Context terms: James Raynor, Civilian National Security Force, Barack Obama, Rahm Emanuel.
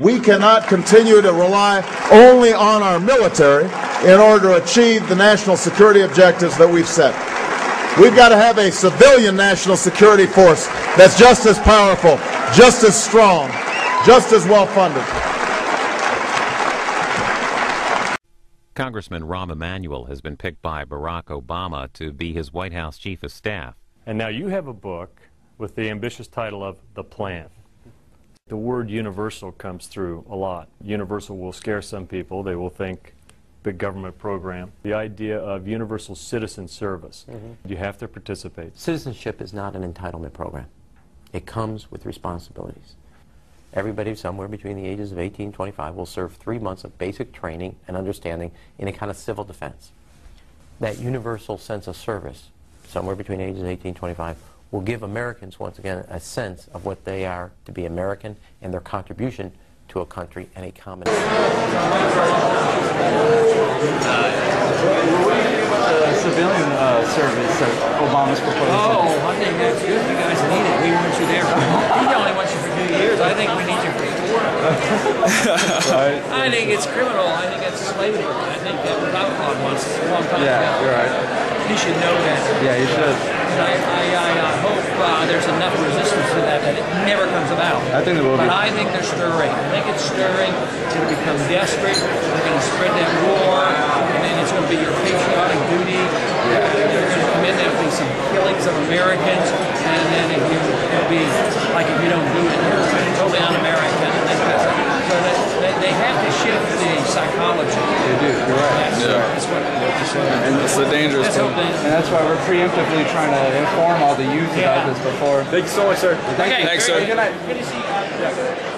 We cannot continue to rely only on our military in order to achieve the national security objectives that we've set. We've got to have a civilian national security force that's just as powerful, just as strong, just as well-funded. Congressman Rahm Emanuel has been picked by Barack Obama to be his White House chief of staff. And now you have a book with the ambitious title of The Plan. The word universal comes through a lot. Universal will scare some people. They will think big government program. The idea of universal citizen service. You have to participate. Citizenship is not an entitlement program. It comes with responsibilities. Everybody somewhere between the ages of 18 and 25 will serve 3 months of basic training and understanding in a kind of civil defense. That universal sense of service, somewhere between ages 18 and 25, will give Americans, once again, a sense of what they are to be American and their contribution to a country and a common. Civilian service that Obama's proposed. Oh, I think that's good. You guys need it. We want you there. We only want you for 2 years. I think we need you for 4. Right. I think it's criminal. I think that's slavery. I think that was outlawed once a long time ago. Yeah, you're right. He should know that. Yeah, he should. I hope there's enough resistance to that that it never comes about. I think it will be. But I think they're stirring. I think it's stirring. It's going to become desperate. They're going to spread that war, and then it's going to be your patriotic duty. Yeah. They're going to come in. There'll be some killings of Americans, and then it'll be like if you don't do it, you're totally un-American. So they have to shift the psychology. They do. You're right. That's what and it's a dangerous thing. And that's why we're preemptively trying to inform all the youth about this before. Thank you so much, sir. Thank you. Thanks, sir. Good night. Good to see you. Yeah.